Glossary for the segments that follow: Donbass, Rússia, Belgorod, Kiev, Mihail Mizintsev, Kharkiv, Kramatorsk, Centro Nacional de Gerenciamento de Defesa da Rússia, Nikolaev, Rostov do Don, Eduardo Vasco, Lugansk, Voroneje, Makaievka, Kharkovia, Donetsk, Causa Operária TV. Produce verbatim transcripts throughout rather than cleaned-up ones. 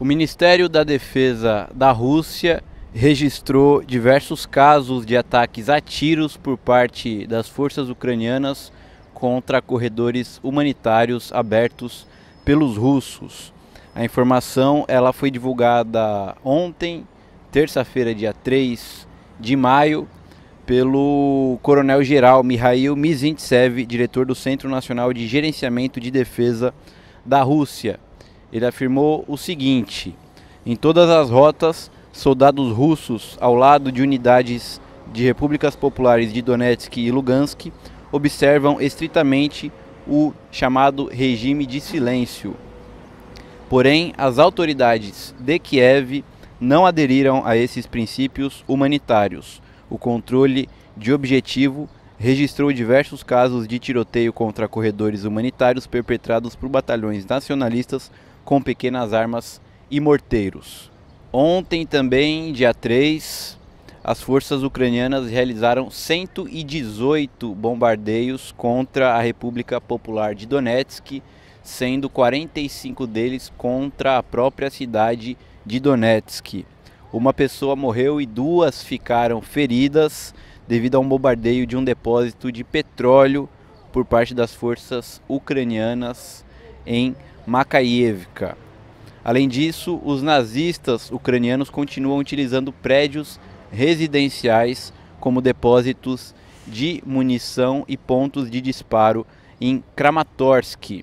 O Ministério da Defesa da Rússia registrou diversos casos de ataques a tiros por parte das forças ucranianas contra corredores humanitários abertos pelos russos. A informação ela foi divulgada ontem, terça-feira, dia três de maio, pelo coronel-geral Mihail Mizintsev, diretor do Centro Nacional de Gerenciamento de Defesa da Rússia. Ele afirmou o seguinte: em todas as rotas, soldados russos ao lado de unidades de repúblicas populares de Donetsk e Lugansk observam estritamente o chamado regime de silêncio. Porém, as autoridades de Kiev não aderiram a esses princípios humanitários. O controle de objetivo registrou diversos casos de tiroteio contra corredores humanitários perpetrados por batalhões nacionalistas com pequenas armas e morteiros. Ontem também, dia três, as forças ucranianas realizaram cento e dezoito bombardeios contra a República Popular de Donetsk, sendo quarenta e cinco deles contra a própria cidade de Donetsk. Uma pessoa morreu e duas ficaram feridas devido a um bombardeio de um depósito de petróleo por parte das forças ucranianas em Makaievka. Além disso, os nazistas ucranianos continuam utilizando prédios residenciais como depósitos de munição e pontos de disparo em Kramatorsk,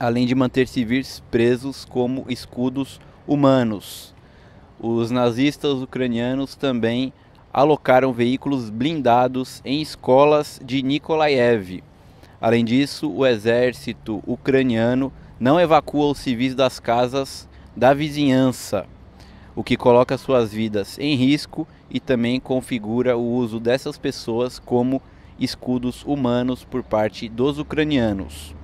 além de manter civis presos como escudos humanos. Os nazistas ucranianos também alocaram veículos blindados em escolas de Nikolaev. Além disso, o exército ucraniano não evacua os civis das casas da vizinhança, o que coloca suas vidas em risco e também configura o uso dessas pessoas como escudos humanos por parte dos ucranianos.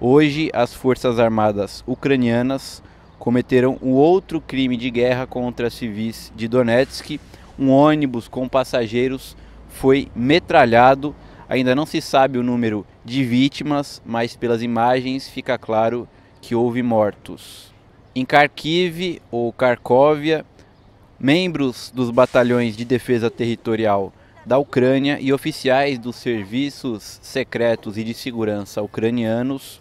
Hoje, as forças armadas ucranianas cometeram um outro crime de guerra contra civis de Donetsk. Um ônibus com passageiros foi metralhado. Ainda não se sabe o número de vítimas, mas pelas imagens fica claro que houve mortos. Em Kharkiv, ou Kharkovia, membros dos batalhões de defesa territorial da Ucrânia e oficiais dos serviços secretos e de segurança ucranianos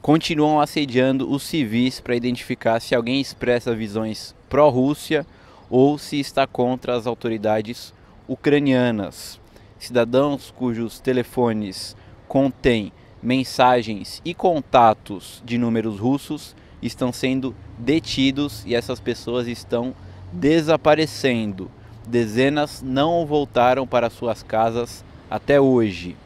continuam assediando os civis para identificar se alguém expressa visões pró-Rússia ou se está contra as autoridades ucranianas. Cidadãos cujos telefones contêm mensagens e contatos de números russos estão sendo detidos e essas pessoas estão desaparecendo. Dezenas não voltaram para suas casas até hoje.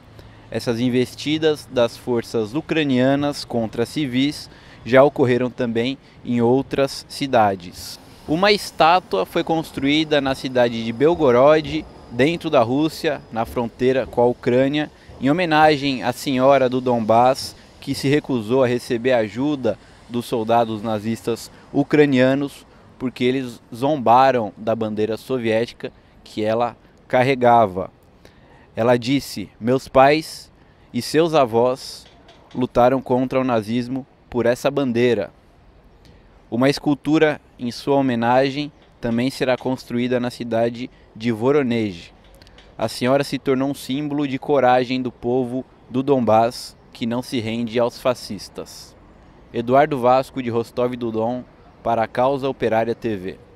Essas investidas das forças ucranianas contra civis já ocorreram também em outras cidades. Uma estátua foi construída na cidade de Belgorod, dentro da Rússia, na fronteira com a Ucrânia, em homenagem à senhora do Donbass, que se recusou a receber ajuda dos soldados nazistas ucranianos porque eles zombaram da bandeira soviética que ela carregava. Ela disse: "Meus pais e seus avós lutaram contra o nazismo por essa bandeira." Uma escultura em sua homenagem também será construída na cidade de Voroneje. A senhora se tornou um símbolo de coragem do povo do Donbass, que não se rende aos fascistas. Eduardo Vasco, de Rostov do Don, para a Causa Operária T V.